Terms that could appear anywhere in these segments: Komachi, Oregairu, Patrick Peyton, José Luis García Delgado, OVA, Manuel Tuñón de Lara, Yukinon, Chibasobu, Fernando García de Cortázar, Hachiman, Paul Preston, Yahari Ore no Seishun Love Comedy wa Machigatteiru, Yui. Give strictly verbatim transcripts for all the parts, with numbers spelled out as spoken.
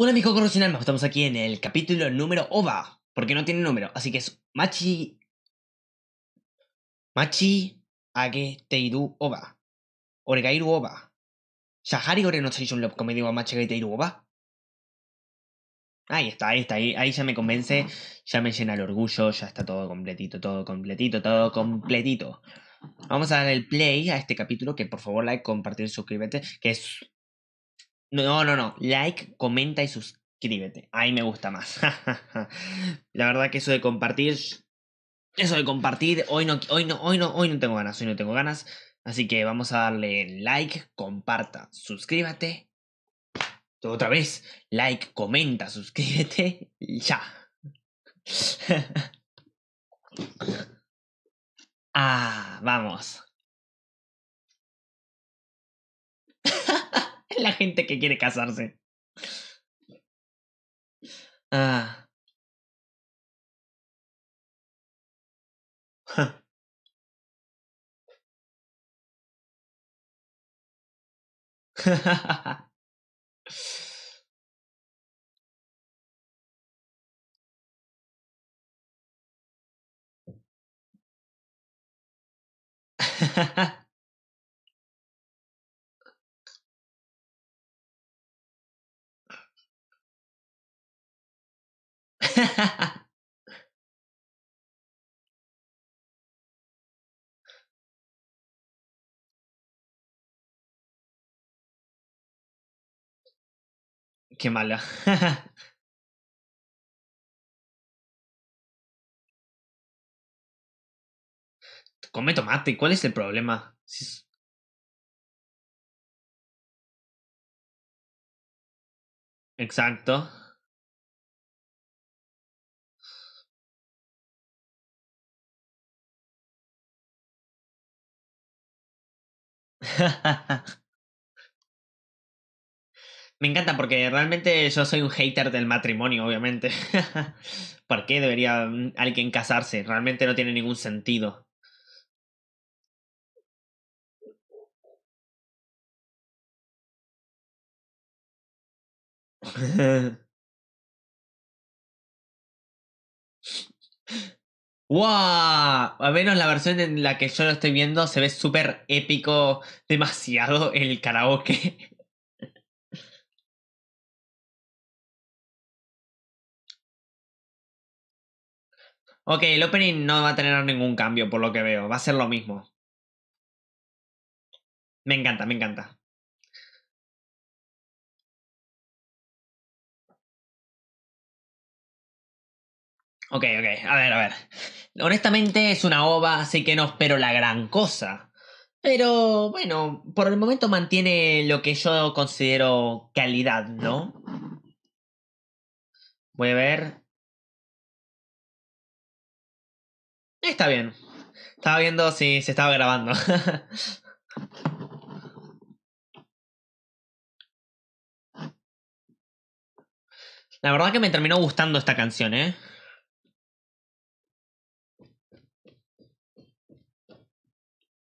Hola mis Kokoro-shinanmas, estamos aquí en el capítulo número OVA, porque no tiene número, así que es Machi... Machigatteiru OVA, Oregairu OVA, Yahari Ore no Seishun Love Comedy wa Machigatteiru OVA. Ahí está, ahí está, ahí, ahí ya me convence, ya me llena el orgullo, ya está todo completito, todo completito, todo completito. Vamos a dar el play a este capítulo, que por favor like, compartir, suscríbete, que es... No, no, no, like, comenta y suscríbete, ahí me gusta más. La verdad que eso de compartir, eso de compartir, hoy no, hoy no, hoy no, hoy no tengo ganas, hoy no tengo ganas. Así que vamos a darle like, comparta, suscríbete. Otra vez, like, comenta, suscríbete, ya. Ah, vamos. La gente que quiere casarse. Ah. Qué mala. Come tomate, ¿cuál es el problema? Exacto. Me encanta porque realmente yo soy un hater del matrimonio, obviamente. ¿Por qué debería alguien casarse? Realmente no tiene ningún sentido. ¡Wow! Al menos la versión en la que yo lo estoy viendo se ve súper épico, demasiado el karaoke. Ok, el opening no va a tener ningún cambio por lo que veo, va a ser lo mismo. Me encanta, me encanta. Ok, ok, a ver, a ver. Honestamente es una ova, así que no espero la gran cosa. Pero, bueno, por el momento mantiene lo que yo considero calidad, ¿no? Voy a ver. Está bien. Estaba viendo si se estaba grabando. La verdad que me terminó gustando esta canción, ¿eh?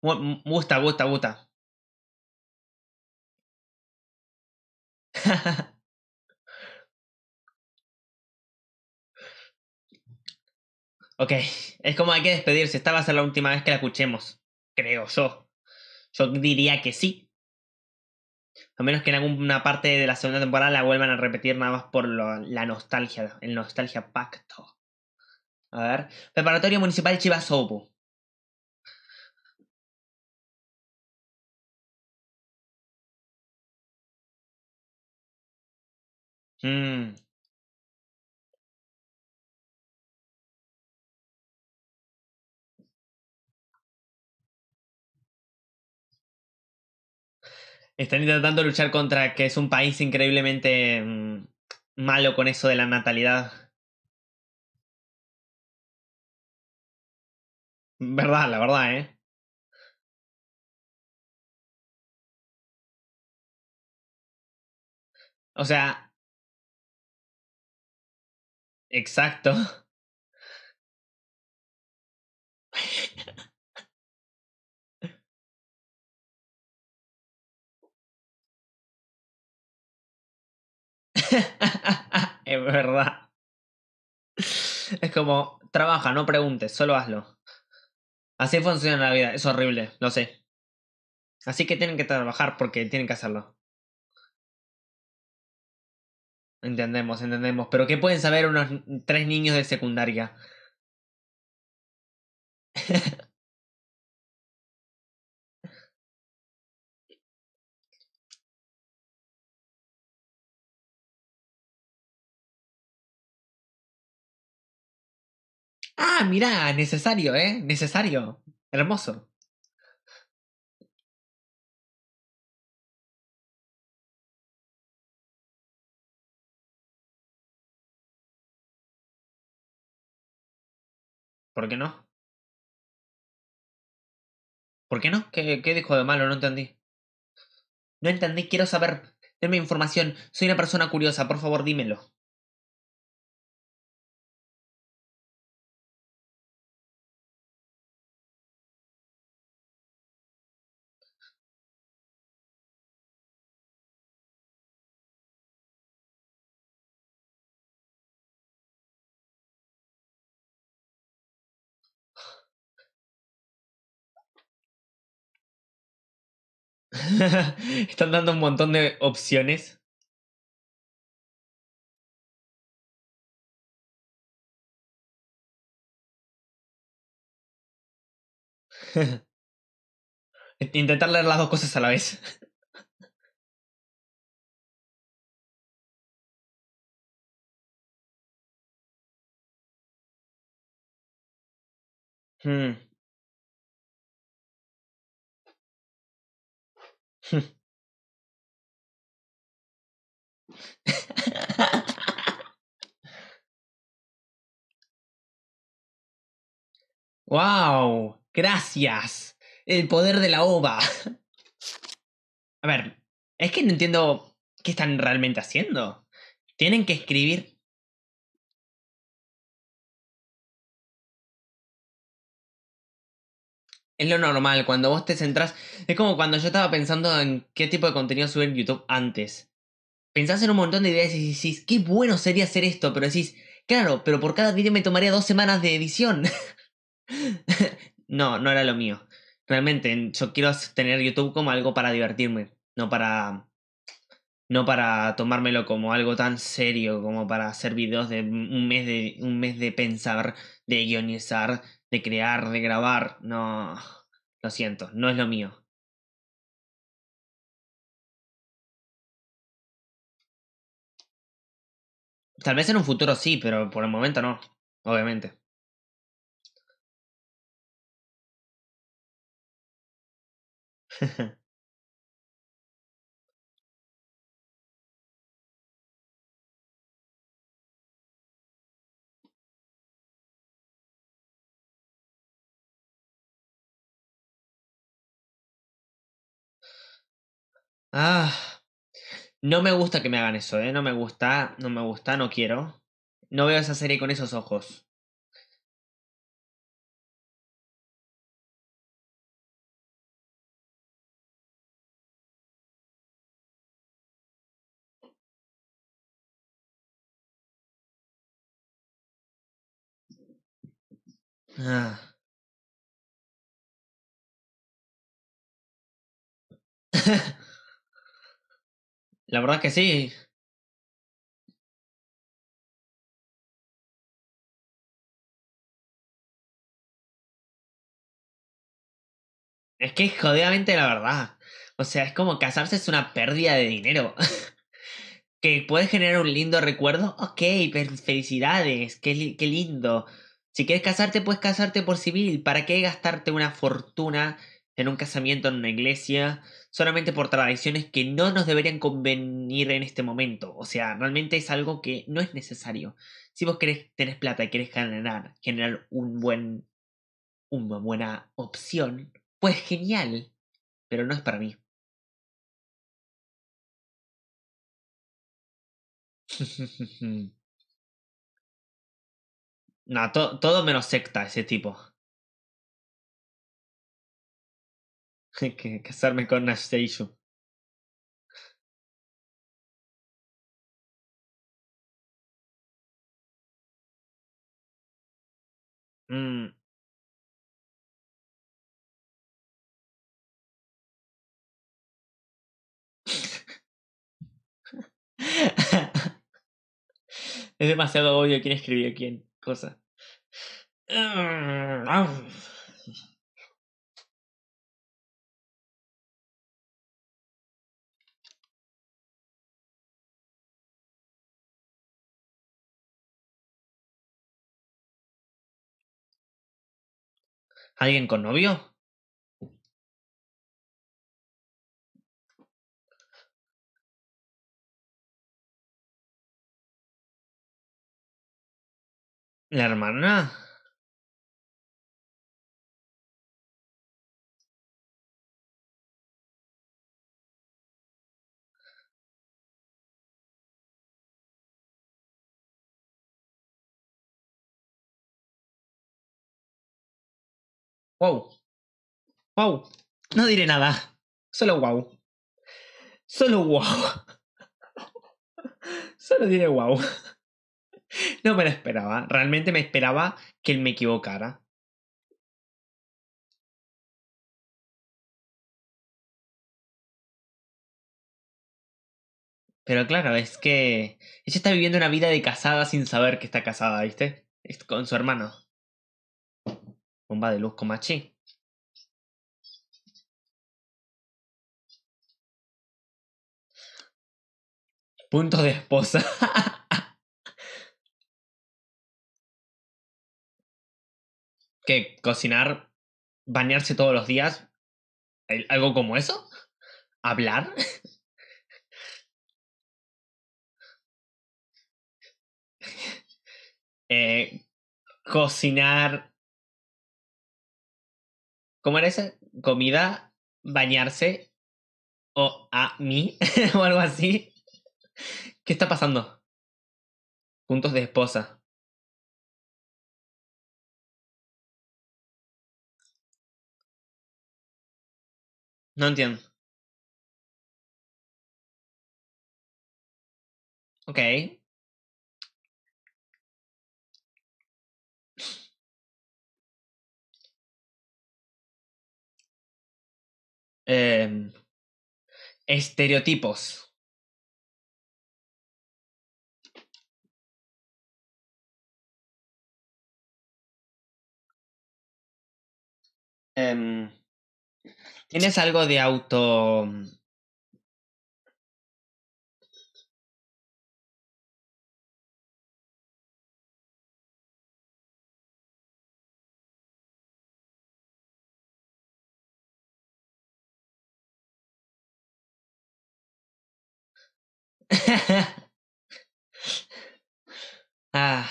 Gusta, gusta, gusta. Ok, es como hay que despedirse. Esta va a ser la última vez que la escuchemos. Creo yo. Yo diría que sí. A menos que en alguna parte de la segunda temporada la vuelvan a repetir nada más por lo, la nostalgia. El nostalgia pacto. A ver. Preparatorio Municipal Chibasobu. Mm. Están intentando luchar contra que es un país increíblemente mmm, malo con eso de la natalidad. Verdad, la verdad, ¿eh? O sea... Exacto. Es verdad. Es como, trabaja, no preguntes, solo hazlo. Así funciona la vida, es horrible, lo sé. Así que tienen que trabajar porque tienen que hacerlo. Entendemos, entendemos. Pero ¿qué pueden saber unos tres niños de secundaria? Ah, mirá, necesario, ¿eh? Necesario. Hermoso. ¿Por qué no? ¿Por qué no? ¿Qué, qué dijo de malo? No entendí. No entendí, quiero saber. Denme información. Soy una persona curiosa, por favor, dímelo. Están dando un montón de opciones. Intentar leer las dos cosas a la vez. hmm. Wow, gracias. El poder de la ova. A ver, es que no entiendo qué están realmente haciendo. Tienen que escribir. Es lo normal, cuando vos te centrás... Es como cuando yo estaba pensando en qué tipo de contenido subir en YouTube antes. Pensás en un montón de ideas y decís, qué bueno sería hacer esto, pero decís, claro, pero por cada video me tomaría dos semanas de edición. No, no era lo mío. Realmente, yo quiero tener YouTube como algo para divertirme, no para... No para tomármelo como algo tan serio, como para hacer videos de un mes de, un mes de pensar, de guionizar... De crear, de grabar, no, lo siento, no es lo mío. Tal vez en un futuro sí, pero por el momento no, obviamente. Ah, no me gusta que me hagan eso, ¿eh? No me gusta, no me gusta, no quiero. No veo esa serie con esos ojos. Ah. La verdad que sí. Es que es jodidamente la verdad. O sea, es como casarse es una pérdida de dinero. Que puedes generar un lindo recuerdo. Ok, felicidades. Qué, li qué lindo. Si quieres casarte, puedes casarte por civil. ¿Para qué gastarte una fortuna en un casamiento en una iglesia? Solamente por tradiciones que no nos deberían convenir en este momento. O sea, realmente es algo que no es necesario. Si vos querés, tenés plata y querés generar, generar un buen, una buena opción, pues genial. Pero no es para mí. No, to, todo menos secta ese tipo. Que casarme con Seishun. うんEs demasiado obvio quién escribió quién cosa. Mm, au. ¿Alguien con novio? ¿La hermana? Wow. Wow. No diré nada. Solo wow. Solo wow. Solo diré wow. No me lo esperaba. Realmente me esperaba que él me equivocara. Pero claro, es que ella está viviendo una vida de casada sin saber que está casada, ¿viste? Es con su hermano. Bomba de luz Komachi. Puntos de esposa. ¿Qué? ¿Cocinar? ¿Bañarse todos los días? ¿Algo como eso? ¿Hablar? eh, ¿Cocinar? ¿Cómo era esa? ¿Comida? ¿Bañarse? ¿O a mí? ¿O algo así? ¿Qué está pasando? Puntos de esposa. No entiendo. Ok. Eh, estereotipos. Eh, ¿Tienes algo de auto...? ah.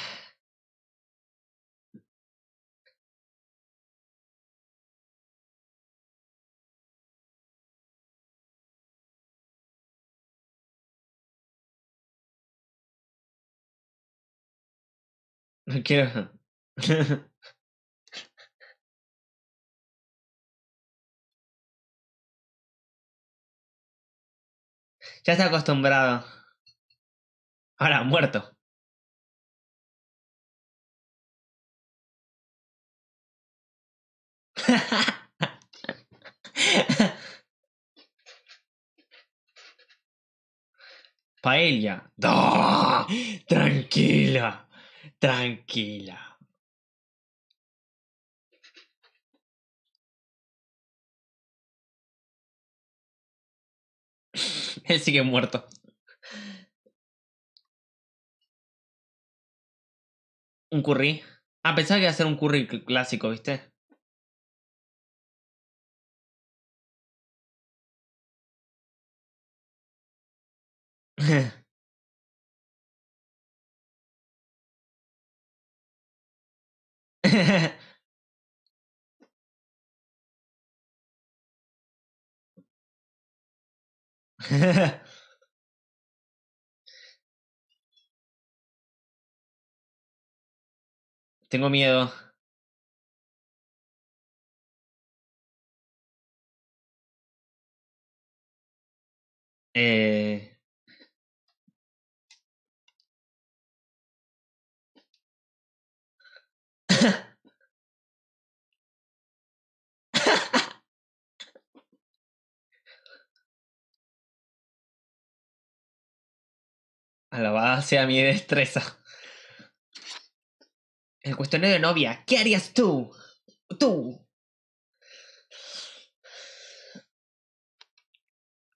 No quiero... Ya está acostumbrado. Ahora, muerto. Paella. ¡Oh! Tranquila. Tranquila. Él sigue muerto. Un curry. Ah, pensaba que iba a ser un curry cl- clásico, ¿viste? Tengo miedo. Eh... Alabada sea mi destreza. El cuestionario de novia. ¿Qué harías tú? Tú.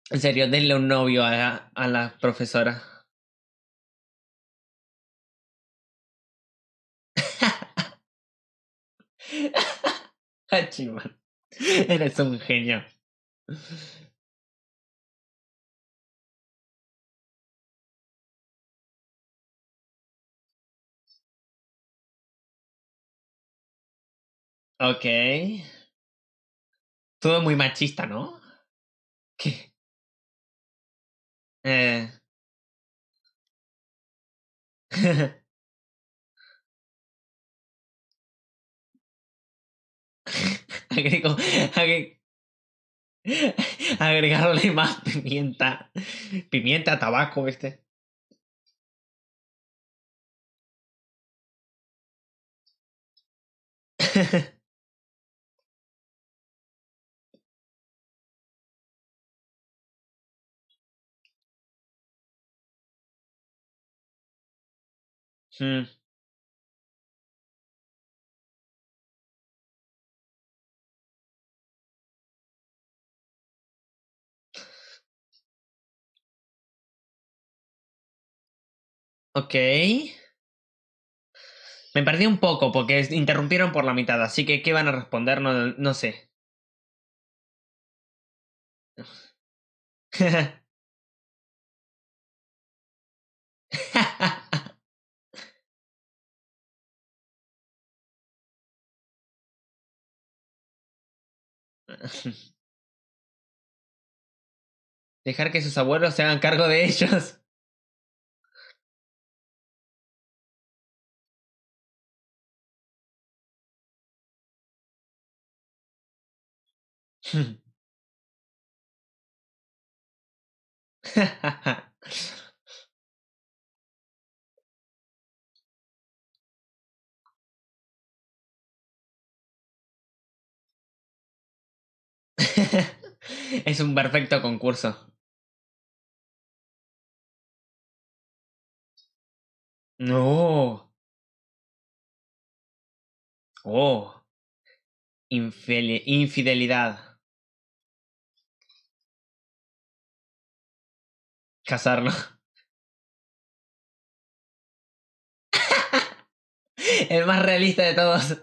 En serio, denle un novio a la, a la profesora. Hachiman, eres un genio. Ok. Todo muy machista, ¿no? ¿Qué? Eh. Agrego, agre... Agregarle más pimienta. Pimienta, tabaco, ¿viste? Hmm. Ok. Me perdí un poco porque interrumpieron por la mitad, así que ¿qué van a responder? No, no sé. Dejar que sus abuelos se hagan cargo de ellos. Es un perfecto concurso. No. Oh. Infel- infidelidad. Casarlo. El más realista de todos.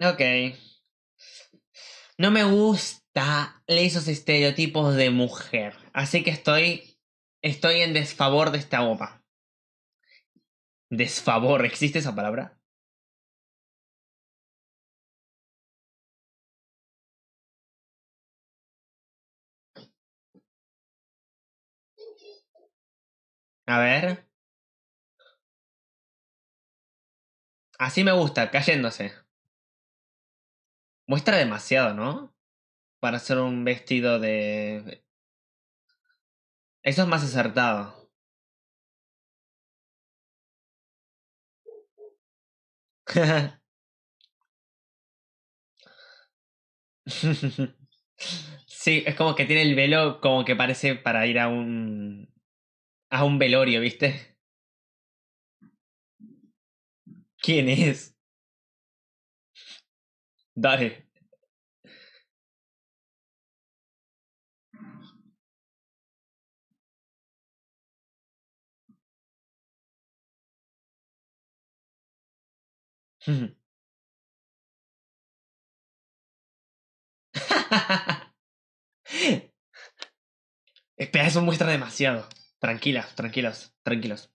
Ok. No me gusta esos estereotipos de mujer. Así que estoy. Estoy en desfavor de esta obra. Desfavor, ¿existe esa palabra? A ver. Así me gusta, cayéndose. Muestra demasiado, ¿no? Para hacer un vestido de... Eso es más acertado. Sí, es como que tiene el velo como que parece para ir a un... a un velorio, ¿viste? ¿Quién es? Dale. Espera, eso muestra demasiado. Tranquilas, tranquilas, tranquilos.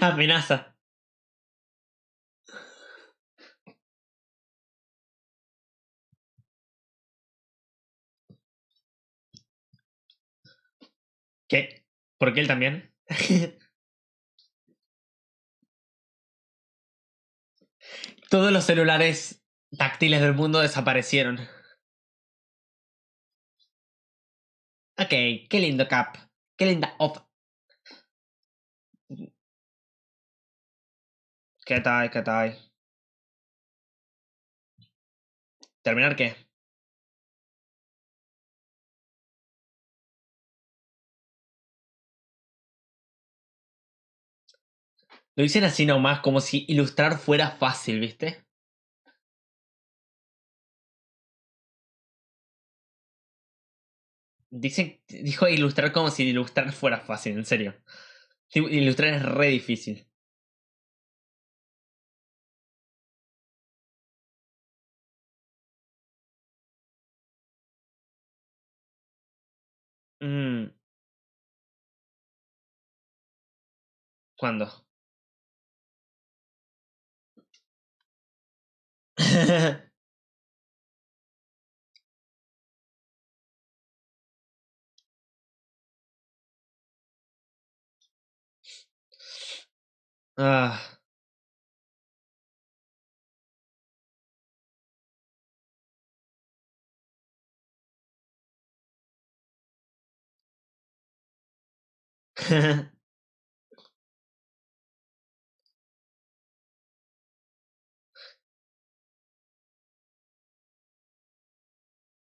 Amenaza. ¿Qué? ¿Por qué él también? Todos los celulares táctiles del mundo desaparecieron. Ok, qué lindo cap. Qué linda op. ¿Qué tal? ¿Qué tal? ¿Terminar qué? Lo dicen así nomás, como si ilustrar fuera fácil, ¿viste? Dicen, dijo ilustrar como si ilustrar fuera fácil, en serio. Ilustrar es re difícil. Mm. ¿Cuándo? Ah.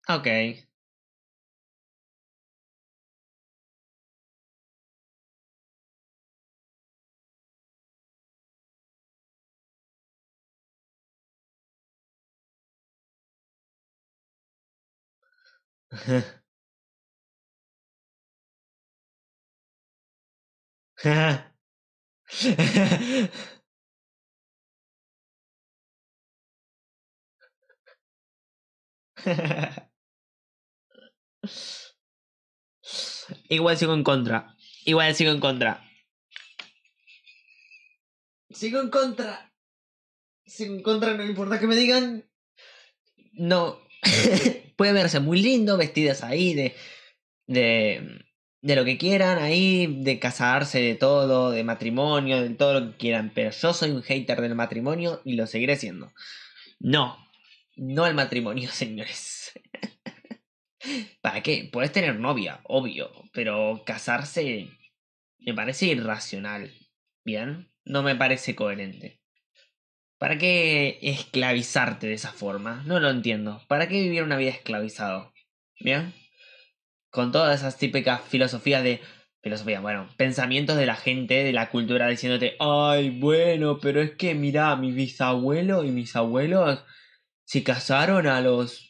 Ok. Igual sigo en contra. Igual sigo en contra. Sigo en contra. Sigo en contra, no importa que me digan. No. Puede verse muy lindo, vestidas ahí de, de, de lo que quieran, ahí, de casarse, de todo, de matrimonio, de todo lo que quieran. Pero yo soy un hater del matrimonio y lo seguiré siendo. No. No al matrimonio, señores. ¿Para qué? Puedes tener novia, obvio, pero casarse me parece irracional, ¿bien? No me parece coherente. ¿Para qué esclavizarte de esa forma? No lo entiendo. ¿Para qué vivir una vida esclavizado? ¿Bien? Con todas esas típicas filosofías de... Filosofía, bueno, pensamientos de la gente, de la cultura, diciéndote, ay, bueno, pero es que mirá, mi bisabuelo y mis abuelos se casaron a los...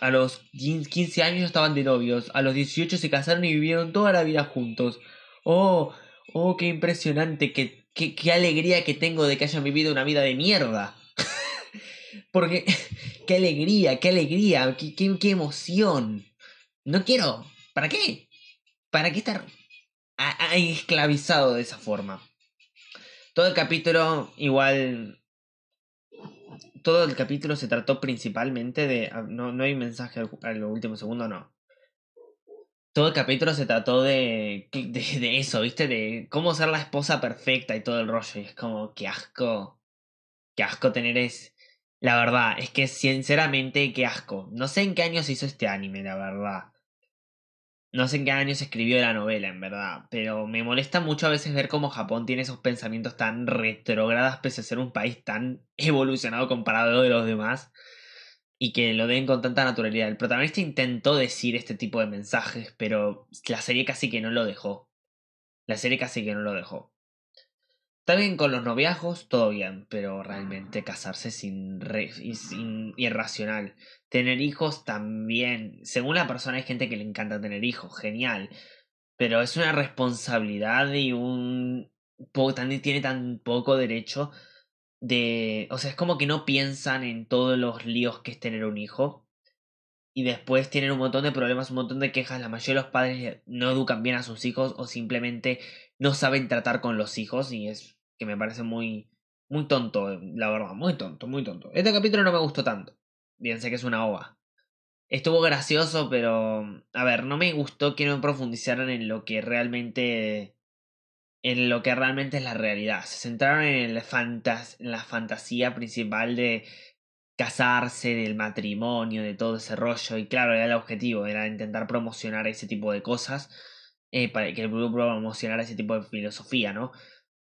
A los quince años estaban de novios. A los dieciocho se casaron y vivieron toda la vida juntos. ¡Oh! ¡Oh, qué impresionante! ¡Qué, qué, qué alegría que tengo de que hayan vivido una vida de mierda! Porque... ¡Qué alegría! ¡Qué alegría! Qué, qué, ¡Qué emoción! No quiero... ¿Para qué? ¿Para qué estar a, a, esclavizado de esa forma? Todo el capítulo igual... Todo el capítulo se trató principalmente de... No, no hay mensaje al, al último segundo, no. Todo el capítulo se trató de, de... De eso, ¿viste? De cómo ser la esposa perfecta y todo el rollo. Y es como, qué asco. Qué asco tener es... La verdad, es que sinceramente, qué asco. No sé en qué año se hizo este anime, la verdad. No sé en qué año se escribió la novela, en verdad. Pero me molesta mucho a veces ver cómo Japón tiene esos pensamientos tan retrógradas, pese a ser un país tan evolucionado comparado de los demás. Y que lo den con tanta naturalidad. El protagonista intentó decir este tipo de mensajes, pero la serie casi que no lo dejó. La serie casi que no lo dejó. Está bien con los noviazgos, todo bien, pero realmente casarse es irre sin irracional. Tener hijos también. Según la persona hay gente que le encanta tener hijos, genial. Pero es una responsabilidad y un... También tiene tan poco derecho de... O sea, es como que no piensan en todos los líos que es tener un hijo. y después tienen un montón de problemas, un montón de quejas. La mayoría de los padres no educan bien a sus hijos o simplemente no saben tratar con los hijos, y es que me parece muy, muy tonto, la verdad, muy tonto, muy tonto. Este capítulo no me gustó tanto, bien sé que es una ova. Estuvo gracioso, pero a ver, no me gustó que no profundizaran en lo que realmente... en lo que realmente es la realidad. Se centraron en, el fantas en la fantasía principal de casarse, del matrimonio, de todo ese rollo. Y claro, era el objetivo, era intentar promocionar ese tipo de cosas, eh, para que el grupo promocionara ese tipo de filosofía, ¿no?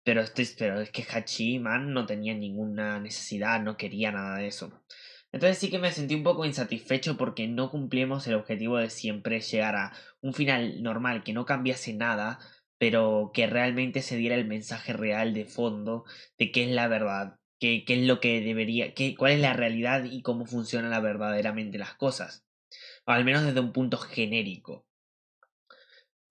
Pero, este, pero es que Hachiman no tenía ninguna necesidad, no quería nada de eso. Entonces sí que me sentí un poco insatisfecho porque no cumplimos el objetivo de siempre llegar a un final normal, que no cambiase nada, pero que realmente se diera el mensaje real de fondo de qué es la verdad, qué, qué es lo que debería, qué, cuál es la realidad y cómo funcionan la, verdaderamente las cosas. O al menos desde un punto genérico.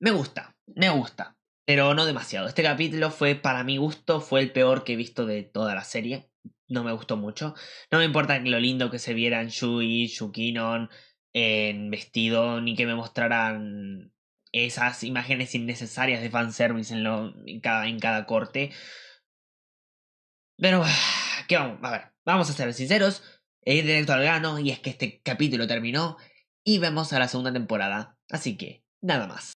Me gusta, me gusta, pero no demasiado. Este capítulo fue, para mi gusto, fue el peor que he visto de toda la serie. No me gustó mucho. No me importa lo lindo que se vieran Yui, Yukinon en vestido, ni que me mostraran esas imágenes innecesarias de fanservice en, lo, en, cada, en cada corte. Pero, ¿qué vamos? A ver, vamos a ser sinceros, e ir directo al grano, y es que este capítulo terminó y vemos a la segunda temporada. Así que, nada más.